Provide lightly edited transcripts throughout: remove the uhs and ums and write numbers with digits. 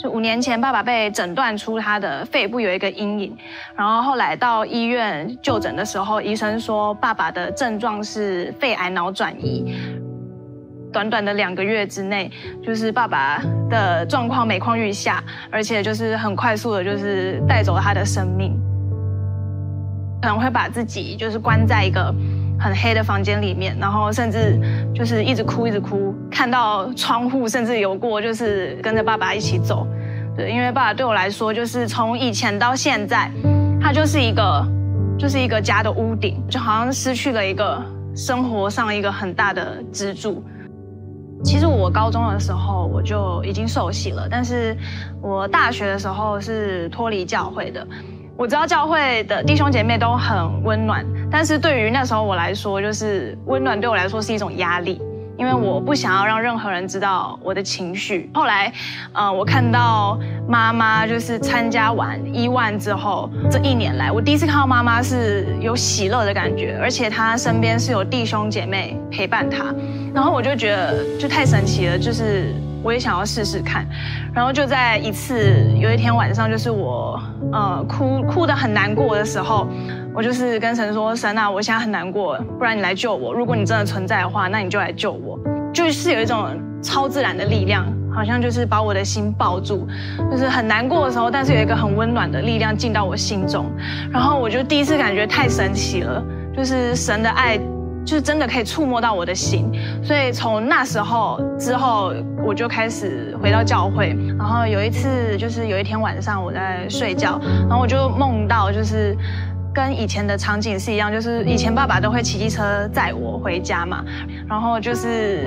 就5年前，爸爸被诊断出他的肺部有一个阴影，然后后来到医院就诊的时候，医生说爸爸的症状是肺癌脑转移。短短的2个月之内，就是爸爸的状况每况愈下，而且就是很快速的，就是带走了他的生命。可能会把自己就是关在一个很黑的房间里面，然后甚至就是一直哭，看到窗户，甚至有过就是跟着爸爸一起走。对，因为爸爸对我来说，就是从以前到现在，他就是一个家的屋顶，就好像失去了一个生活上一个很大的支柱。其实我高中的时候我就已经受洗了，但是我大学的时候是脱离教会的。我知道教会的弟兄姐妹都很温暖，但是对于那时候我来说，就是温暖对我来说是一种压力，因为我不想要让任何人知道我的情绪。后来，我看到妈妈就是参加完10000之后，这1年来，我第一次看到妈妈是有喜乐的感觉，而且她身边是有弟兄姐妹陪伴她，然后我就觉得就太神奇了，就是我也想要试试看。然后就在一次有一天晚上，就是我哭得很难过的时候，我就是跟神说：“神啊，我现在很难过，不然你来救我。如果你真的存在的话，那你就来救我。”就是有一种超自然的力量，好像就是把我的心抱住，就是很难过的时候，但是有一个很温暖的力量进到我心中。然后我就第一次感觉太神奇了，就是神的爱就是真的可以触摸到我的心。所以从那时候之后，我就开始回到教会。然后有一次，就是有一天晚上我在睡觉，然后我就梦到，就是跟以前的场景是一样，就是以前爸爸都会骑机车载我回家嘛，然后就是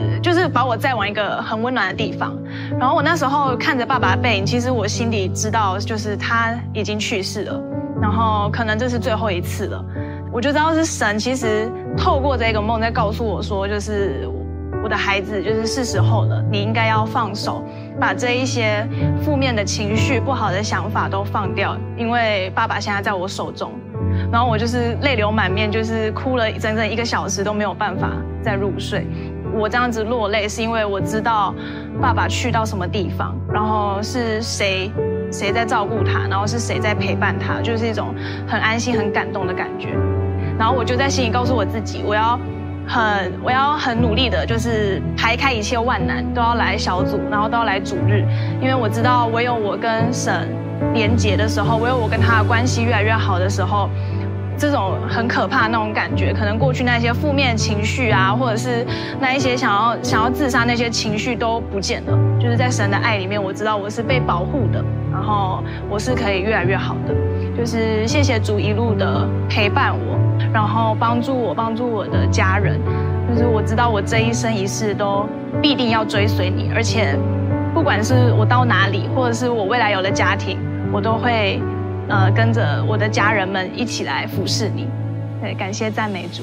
把我载往一个很温暖的地方。然后我那时候看着爸爸的背影，其实我心里知道，就是他已经去世了，然后可能这是最后一次了。我就知道是神，其实透过这个梦在告诉我说，就是我的孩子，就是是时候了，你应该要放手，把这一些负面的情绪、不好的想法都放掉，因为爸爸现在在我手中。然后我就是泪流满面，就是哭了整整1个小时都没有办法再入睡。我这样子落泪是因为我知道爸爸去到什么地方，然后是谁在照顾他，然后是谁在陪伴他，就是一种很安心、很感动的感觉。然后我就在心里告诉我自己，我要很努力的，就是排开一切万难，都要来小组，然后都要来主日，因为我知道唯有我跟神连结的时候，唯有我跟他的关系越来越好的时候，这种很可怕的那种感觉，可能过去那些负面情绪啊，或者是那一些想要自杀那些情绪都不见了。就是在神的爱里面，我知道我是被保护的，然后我是可以越来越好的。就是谢谢主一路的陪伴我，然后帮助我的家人。就是我知道我这一生一世都必定要追随你，而且不管是我到哪里，或者是我未来有了家庭，我都会跟着我的家人们一起来服侍你。对，感谢赞美主。